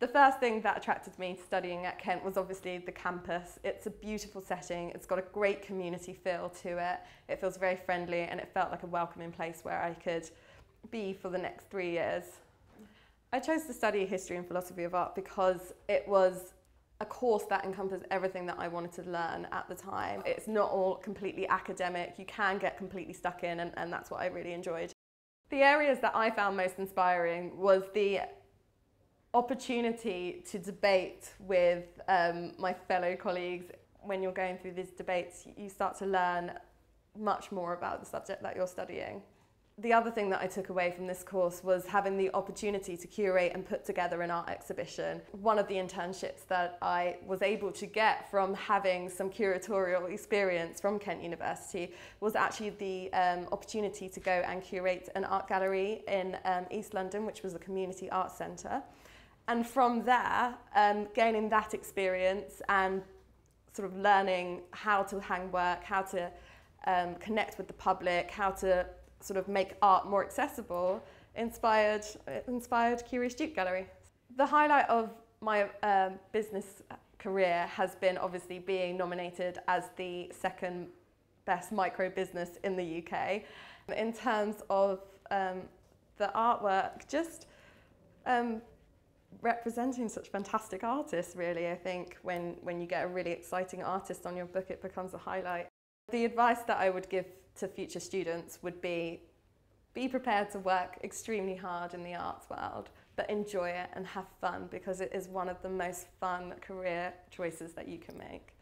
The first thing that attracted me to studying at Kent was obviously the campus. It's a beautiful setting, it's got a great community feel to it, it feels very friendly, and it felt like a welcoming place where I could be for the next 3 years. I chose to study History and Philosophy of Art because it was a course that encompassed everything that I wanted to learn at the time. It's not all completely academic, you can get completely stuck in, and that's what I really enjoyed. The areas that I found most inspiring was the opportunity to debate with my fellow colleagues. When you're going through these debates, you start to learn much more about the subject that you're studying. The other thing that I took away from this course was having the opportunity to curate and put together an art exhibition. One of the internships that I was able to get from having some curatorial experience from Kent University was actually the opportunity to go and curate an art gallery in East London, which was a community arts centre. And from there, gaining that experience and sort of learning how to hang work, how to connect with the public, how to sort of make art more accessible, inspired Curious Duke Gallery. The highlight of my business career has been obviously being nominated as the second best micro business in the UK. In terms of the artwork, just representing such fantastic artists, really. I think when you get a really exciting artist on your book, it becomes a highlight. The advice that I would give to future students would be prepared to work extremely hard in the arts world, but enjoy it and have fun, because it is one of the most fun career choices that you can make.